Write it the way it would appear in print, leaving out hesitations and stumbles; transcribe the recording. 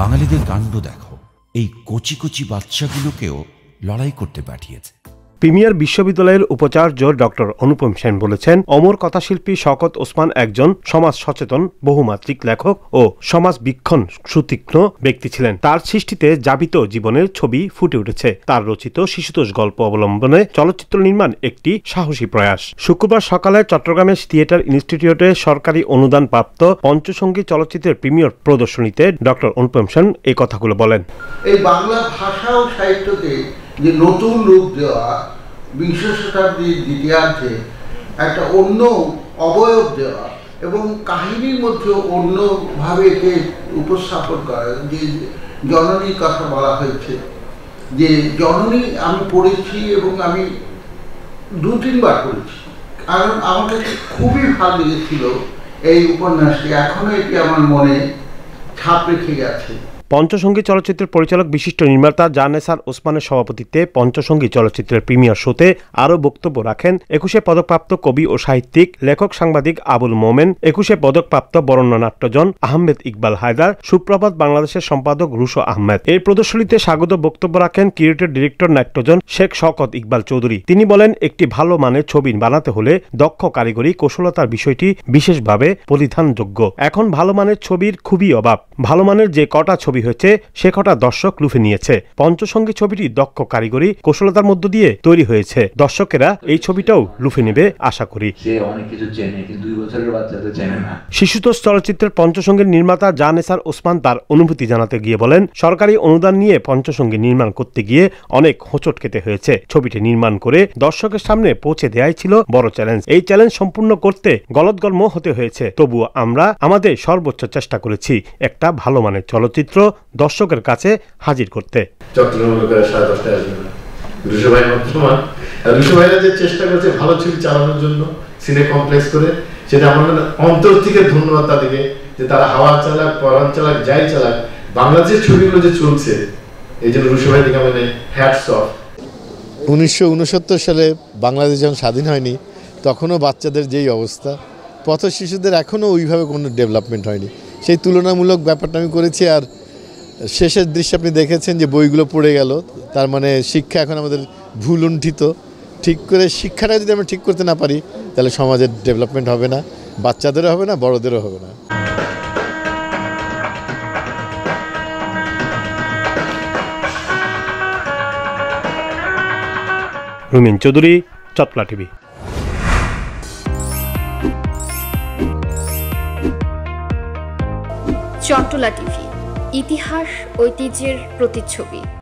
বাঙালিদের কাণ্ড দেখো, এই কচি কচি বাচ্চাগুলোকেও লড়াই করতে পাঠিয়েছে। প্রিমিয়ার বিশ্ববিদ্যালয়ের উপাচার্য ডক্টর অনুপম সেন বলেছেন, অমর কথাশিল্পী শওকত ওসমান একজন সমাজ সচেতন, বহুমাত্রিক লেখক ও সমাজ বিক্ষণ সুতীক্ষ্ণ ব্যক্তি ছিলেন। তার সৃষ্টিতে যাবিত জীবনের ছবি ফুটে উঠেছে। তার রচিত শিশুতোষ গল্প অবলম্বনে চলচ্চিত্র নির্মাণ একটি সাহসী প্রয়াস। শুক্রবার সকালে চট্টগ্রামের থিয়েটার ইনস্টিটিউটে সরকারি অনুদানপ্রাপ্ত পঞ্চসঙ্গী চলচ্চিত্রের প্রিমিয়ার প্রদর্শনীতে ডক্টর অনুপম সেন এই কথাগুলো বলেন। এই বাংলা ভাষা ও সাহিত্যকে যে নতুন রূপ দেওয়া, বিংশ শতাব্দীর দ্বিতীয়ার্ধে একটা অন্য অবয়ব দেওয়া এবং কাহিনীর মধ্যে অন্যভাবে একে উপস্থাপন করা, যে জননীর কথা বলা হয়েছে, যে জননী আমি পড়েছি এবং আমি 2-3 বার পড়েছি, কারণ আমার কাছে খুবই ভালো লেগেছিল এই উপন্যাসটি। এখনও এটি আমার মনে ছাপ রেখে গেছে। পঞ্চসঙ্গী চলচ্চিত্রের পরিচালক বিশিষ্ট নির্মাতা জানেসার ওসমানের সভাপতিত্বে পঞ্চসঙ্গী চলচ্চিত্রের প্রিমিয়ার শোতে আরও বক্তব্য রাখেন 21শে পদকপ্রাপ্ত কবি ও সাহিত্যিক, লেখক সাংবাদিক আবুল মোমেন, 21শে পদকপ্রাপ্ত বরেণ্য নাট্যজন আহমেদ ইকবাল হায়দার, সুপ্রভাত বাংলাদেশের সম্পাদক রুশো আহমেদ। এই প্রদর্শনীতে স্বাগত বক্তব্য রাখেন ক্রিয়েটিভ ডিরেক্টর নাট্যজন শেখ শকত ইকবাল চৌধুরী। তিনি বলেন, একটি ভালো মানের ছবি বানাতে হলে দক্ষ কারিগরি কৌশলতার বিষয়টি বিশেষভাবে পরিধানযোগ্য। এখন ভালো মানের ছবির খুবই অভাব। ভালো মানের যে কটা ছবি হয়েছে সে কটা দর্শক লুফে নিয়েছে। পঞ্চসঙ্গী ছবিটি দক্ষ কারিগরি কৌশলতার মধ্য দিয়ে তৈরি হয়েছে। দর্শকেরা এই ছবিটাও লুফে নেবে আশা করি। শিশুতোষ চলচ্চিত্রের পঞ্চসঙ্গীর নির্মাতা জানেসার ওসমান তার অনুভূতি জানাতে গিয়ে বলেন, সরকারি অনুদান নিয়ে পঞ্চসঙ্গী নির্মাণ করতে গিয়ে অনেক হোঁচট খেতে হয়েছে। ছবিটি নির্মাণ করে দর্শকের সামনে পৌঁছে দেয়াই ছিল বড় চ্যালেঞ্জ। এই চ্যালেঞ্জ সম্পূর্ণ করতে গলদগর্ম হতে হয়েছে, তবুও আমরা আমাদের সর্বোচ্চ চেষ্টা করেছি একটা ভালো মানের চলচ্চিত্র দর্শকের কাছে হাজির করতে। ধন্যবাদ তাদেরকে, যে তারা হাওয়া চালাক, পরাণ চালাক, যাই চালাক, বাংলাদেশের ছবিগুলো যে চলছে, এই জন্য রুশু ভাই থেকে মানে হ্যাটস অফ। 1969 সালে বাংলাদেশ যখন স্বাধীন হয়নি তখনও বাচ্চাদের যেই অবস্থা, পথ শিশুদের এখনও ওইভাবে কোনো ডেভেলপমেন্ট হয়নি, সেই তুলনামূলক ব্যাপারটা আমি করেছি। আর শেষের দৃশ্যে আপনি দেখেছেন যে বইগুলো পড়ে গেল, তার মানে শিক্ষা এখন আমাদের ভুলুণ্ঠিত। ঠিক করে শিক্ষাটা যদি আমরা ঠিক করতে না পারি তাহলে সমাজের ডেভেলপমেন্ট হবে না, বাচ্চাদেরও হবে না, বড়দেরও হবে না। রুমিন চৌধুরী, চটলা টিভি। চট্টলা টিভি, ইতিহাস ঐতিহ্যের প্রতিচ্ছবি।